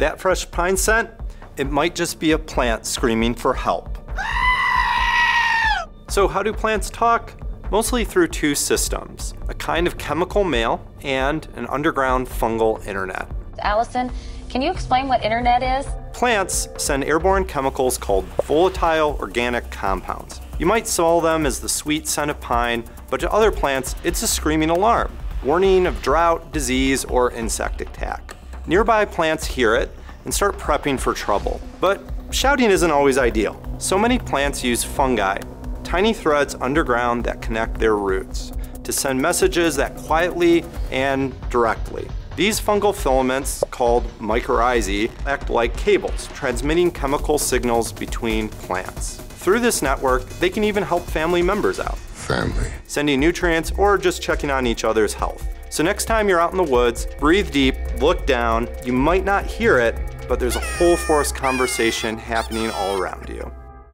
That fresh pine scent, it might just be a plant screaming for help. So how do plants talk? Mostly through two systems, a kind of chemical mail and an underground fungal internet. Allison, can you explain what internet is? Plants send airborne chemicals called volatile organic compounds. You might smell them as the sweet scent of pine, but to other plants, it's a screaming alarm, warning of drought, disease, or insect attack. Nearby plants hear it and start prepping for trouble. But shouting isn't always ideal. So many plants use fungi, tiny threads underground that connect their roots, to send messages that quietly and directly. These fungal filaments, called mycorrhizae, act like cables, transmitting chemical signals between plants. Through this network, they can even help family members out. Family. Sending nutrients or just checking on each other's health. So next time you're out in the woods, breathe deep, look down. You might not hear it, but there's a whole forest conversation happening all around you.